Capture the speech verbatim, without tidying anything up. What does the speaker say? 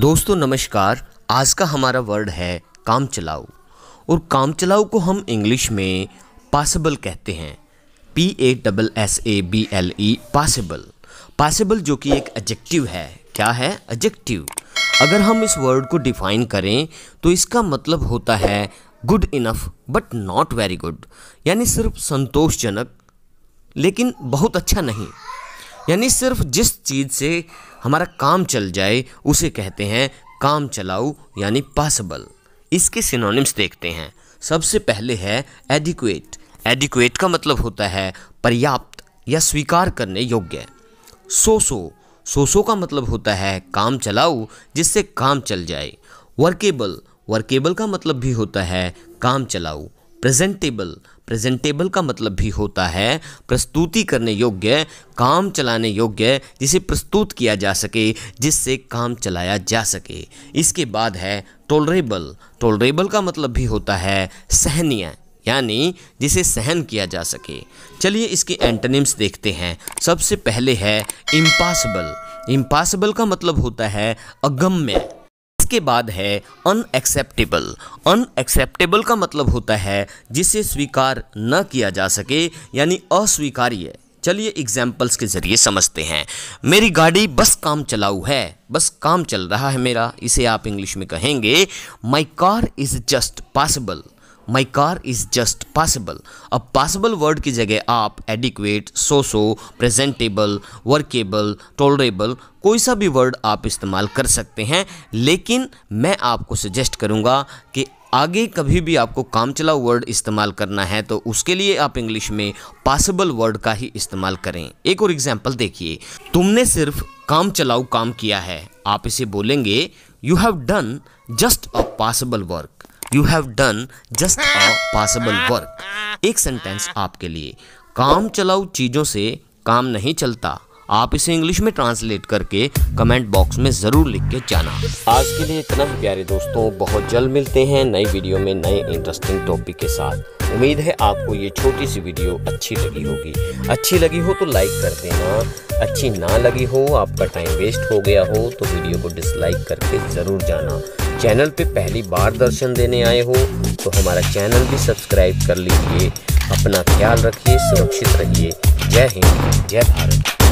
दोस्तों नमस्कार। आज का हमारा वर्ड है कामचलाऊ, और कामचलाऊ को हम इंग्लिश में पॉसिबल कहते हैं। P A double S A B L E passable. Passable जो कि एक एडजेक्टिव है। क्या है? एडजेक्टिव। अगर हम इस वर्ड को डिफाइन करें तो इसका मतलब होता है good enough but not very good, यानी सिर्फ संतोषजनक लेकिन बहुत अच्छा नहीं। यानी सिर्फ जिस चीज़ से हमारा काम चल जाए उसे कहते हैं कामचलाऊ यानी पॉसिबल। इसके सिनोनिम्स देखते हैं। सबसे पहले है एडिक्वेट। एडिक्वेट का मतलब होता है पर्याप्त या स्वीकार करने योग्य। सोसो सोसो का मतलब होता है कामचलाऊ, जिससे काम चल जाए। वर्केबल वर्केबल का मतलब भी होता है कामचलाऊ। प्रेजेंटेबल प्रेजेंटेबल का मतलब भी होता है प्रस्तुति करने योग्य, काम चलाने योग्य, जिसे प्रस्तुत किया जा सके, जिससे काम चलाया जा सके। इसके बाद है टॉलरेबल। टॉलरेबल का मतलब भी होता है सहनीय, यानी जिसे सहन किया जा सके। चलिए इसके एंटोनिम्स देखते हैं। सबसे पहले है इम्पॉसिबल। इम्पॉसिबल का मतलब होता है अगम्य। इसके बाद है अनएक्सेप्टेबल। अनएक्सेप्टेबल का मतलब होता है जिसे स्वीकार न किया जा सके, यानी अस्वीकार्य। चलिए एग्जाम्पल्स के ज़रिए समझते हैं। मेरी गाड़ी बस कामचलाऊ है, बस काम चल रहा है मेरा, इसे आप इंग्लिश में कहेंगे my car is just possible. My car is just possible. अब पॉसिबल वर्ड की जगह आप adequate, so so, presentable, workable, tolerable, कोई सा भी वर्ड आप इस्तेमाल कर सकते हैं। लेकिन मैं आपको सजेस्ट करूंगा कि आगे कभी भी आपको कामचलाऊ वर्ड इस्तेमाल करना है तो उसके लिए आप इंग्लिश में पॉसिबल वर्ड का ही इस्तेमाल करें। एक और एग्जाम्पल देखिए। तुमने सिर्फ कामचलाऊ काम किया है, आप इसे बोलेंगे you have done just a possible work. You have done just a possible work। एक सेंटेंस आपके लिए। काम चलाऊ चीज़ों से काम नहीं चलता। आप इसे इंग्लिश में ट्रांसलेट करके कमेंट बॉक्स में ज़रूर लिख के जाना। आज के लिए इतना ही प्यारे दोस्तों। बहुत जल्द मिलते हैं नई वीडियो में नए इंटरेस्टिंग टॉपिक के साथ। उम्मीद है आपको ये छोटी सी वीडियो अच्छी लगी होगी। अच्छी लगी हो तो लाइक कर देना, अच्छी ना लगी हो, आपका टाइम वेस्ट हो गया हो तो वीडियो को डिसलाइक करके ज़रूर जाना। चैनल पे पहली बार दर्शन देने आए हो तो हमारा चैनल भी सब्सक्राइब कर लीजिए। अपना ख्याल रखिए, सुरक्षित रहिए। जय हिंद, जय भारत।